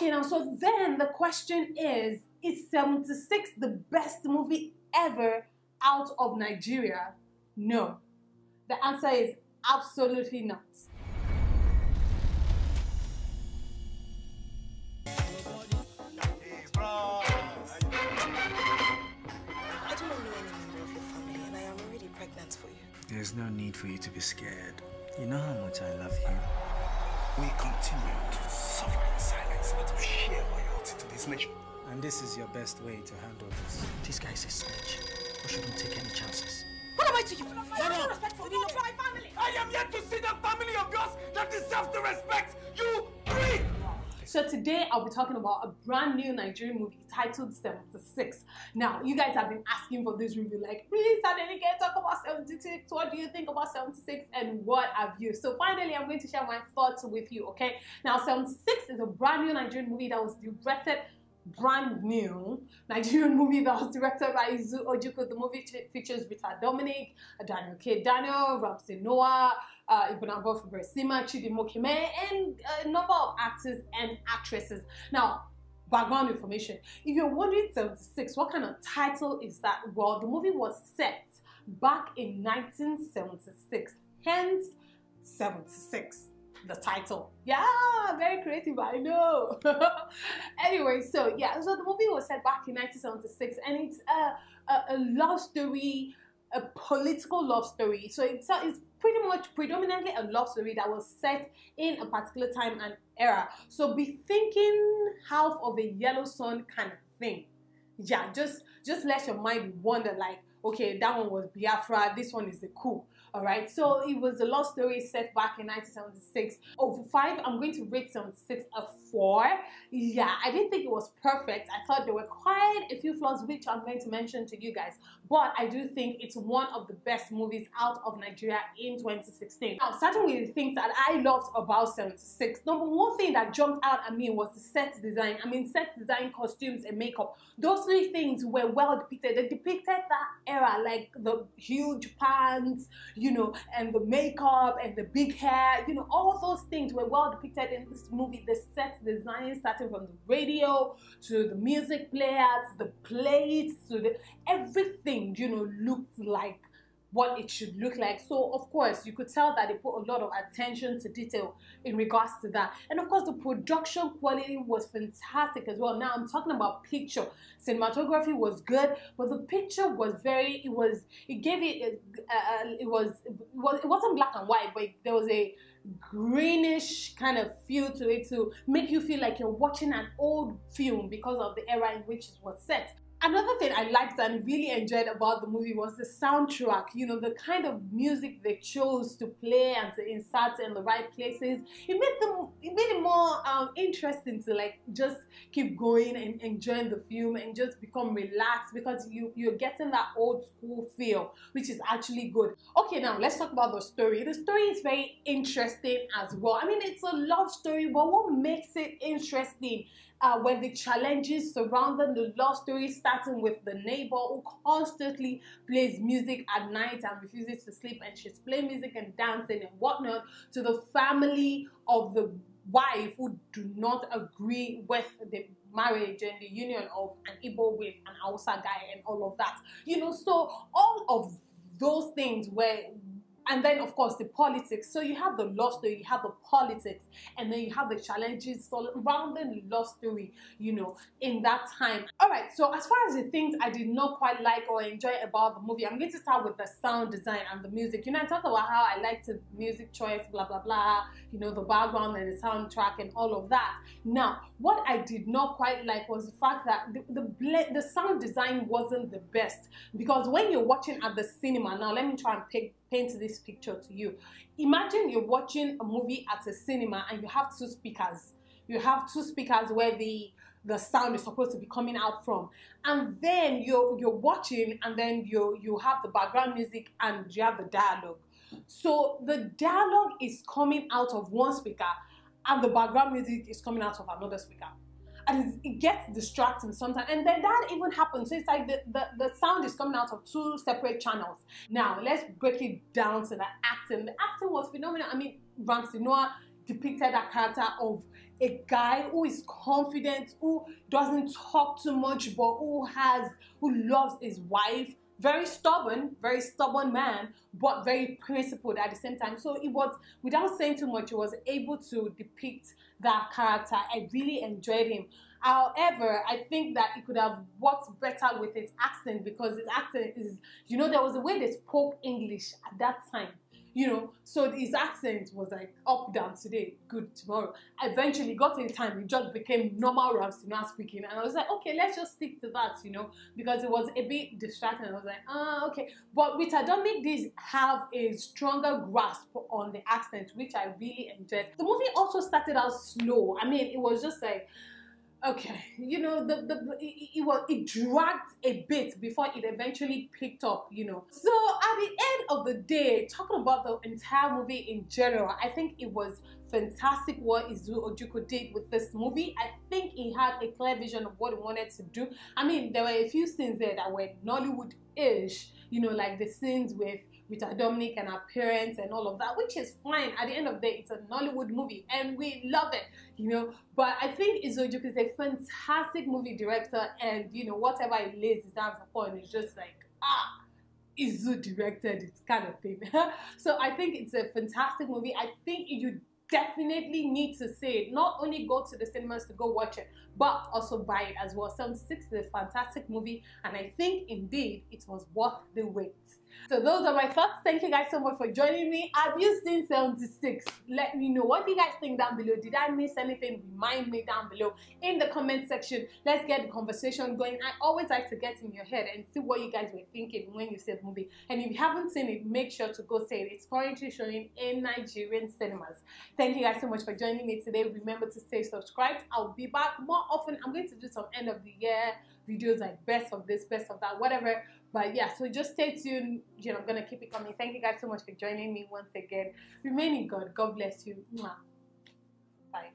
Okay, now, so then the question is 76 the best movie ever out of Nigeria? No. The answer is absolutely not. I do not know any member of your family, and I am already pregnant for you. There's no need for you to be scared. You know how much I love you. We continue to suffer in silence out of sheer loyalty to this nation. And this is your best way to handle this. This guy is a snitch. We shouldn't take any chances. What am I to you? My family. I am yet to see the family of yours that deserves the respect you bring. So today I'll be talking about a brand new Nigerian movie titled 76. Now, you guys have been asking for this review, like, please, Daniel K., talk about 76. What do you think about 76 and what have you? So finally, I'm going to share my thoughts with you, okay? Now, 76 is a brand new Nigerian movie that was directed by Izu Ojukwu. The movie features Rita Dominic, Daniel K. Daniel, Ramsey Nouah, Ibinabo Fiberesima, Chidi Mokeme, and a number of actors and actresses. Now, background information. If you're wondering 76, what kind of title is that? Well, the movie was set back in 1976, hence 76. The title. Yeah, very creative, I know. Anyway, so yeah, so the movie was set back in 1976, and it's a love story, a political love story. So it's pretty much predominantly a love story that was set in a particular time and era. So be thinking Half of a Yellow Sun kind of thing. Yeah, just let your mind wander, like, okay, that one was Biafra, this one is the coup. Alright, so it was a love story set back in 1976. Over 5, I'm going to rate 76 a 4. Yeah, I didn't think it was perfect. I thought there were quite a few flaws, which I'm going to mention to you guys. But I do think it's one of the best movies out of Nigeria in 2016. Now, starting with the things that I loved about 76. Number one thing that jumped out at me was the set design. I mean, set design, costumes, and makeup. Those three things were well depicted. They depicted that era, like the huge pants, you know, and the makeup and the big hair, you know, all those things were well depicted in this movie. The set design, starting from the radio to the music players, the plates, to the everything, you know, looked like what it should look like. So of course you could tell that they put a lot of attention to detail in regards to that. And of course the production quality was fantastic as well. Now I'm talking about picture. Cinematography was good, but the picture was very, it wasn't black and white, but there was a greenish kind of feel to it to make you feel like you're watching an old film because of the era in which it was set. Another thing I liked and really enjoyed about the movie was the soundtrack. You know, the kind of music they chose to play and to insert in the right places. It made it more interesting to, like, just keep going and enjoying the film and just become relaxed, because you're getting that old school feel, which is actually good. Okay, now let's talk about the story. The story is very interesting as well. I mean, it's a love story, but what makes it interesting? Where the challenges surrounding the love story, starting with the neighbor who constantly plays music at night and refuses to sleep, and she's playing music and dancing and whatnot, to the family of the wife who do not agree with the marriage and the union of an Igbo with an Hausa guy and all of that. You know, so all of those things were. And then, of course, the politics. So you have the love story, you have the politics, and then you have the challenges surrounding the love story, you know, in that time. All right, so as far as the things I did not quite like or enjoy about the movie, I'm going to start with the sound design and the music. You know, I talked about how I liked the music choice, blah, blah, blah, you know, the background and the soundtrack and all of that. Now, what I did not quite like was the fact that the sound design wasn't the best, because when you're watching at the cinema, now let me try and paint this picture to you. Imagine you're watching a movie at a cinema and you have two speakers. You have two speakers where the sound is supposed to be coming out from, and then you're watching, and then you have the background music and you have the dialogue. So the dialogue is coming out of one speaker and the background music is coming out of another speaker. And it gets distracting sometimes, and then that even happens. So it's like the sound is coming out of two separate channels. Now let's break it down to the acting. The acting was phenomenal. I mean, Ramsey Nouah depicted that character of a guy who is confident, who doesn't talk too much, but who loves his wife. Very stubborn man, but very principled at the same time. So it was, without saying too much, he was able to depict that character. I really enjoyed him. However, I think that it could have worked better with his accent, because his accent is, you know, there was a way they spoke English at that time. You know, so his accent was like up, down, today, good, tomorrow. Eventually got in time, it just became normal Ramsey Nouah speaking. And I was like, okay, let's just stick to that, you know, because it was a bit distracting. I was like, okay. But Rita Dominic did have a stronger grasp on the accent, which I really enjoyed. The movie also started out slow. I mean, it was just like, okay, you know, it dragged a bit before it eventually picked up, you know. So at the end of the day, talking about the entire movie in general, I think it was fantastic what Izu Ojukwu did with this movie. I think he had a clear vision of what he wanted to do. I mean, there were a few scenes there that were Nollywood-ish, you know, like the scenes with Rita Dominic and her parents and all of that, which is fine. At the end of the day, it's a Nollywood movie and we love it, you know. But I think Izu Ojukwu is a fantastic movie director, and, you know, whatever he lays his hands upon is just like, ah, Izu directed it kind of thing. So I think it's a fantastic movie. I think you definitely need to see it. Not only go to the cinemas to go watch it, but also buy it as well. 76 is a fantastic movie, and I think indeed it was worth the wait. So those are my thoughts. Thank you guys so much for joining me. Have you seen 76? Let me know. What do you guys think down below? Did I miss anything? Remind me down below in the comment section. Let's get the conversation going. I always like to get in your head and see what you guys were thinking when you see the movie. And if you haven't seen it, make sure to go see it. It's currently showing in Nigerian cinemas. Thank you guys so much for joining me today. Remember to stay subscribed. I'll be back more often. I'm going to do some end of the year videos, like best of this, best of that, whatever. But yeah, so just stay tuned. You know, I'm going to keep it coming. Thank you guys so much for joining me once again. Remain in God. God bless you. Mwah. Bye.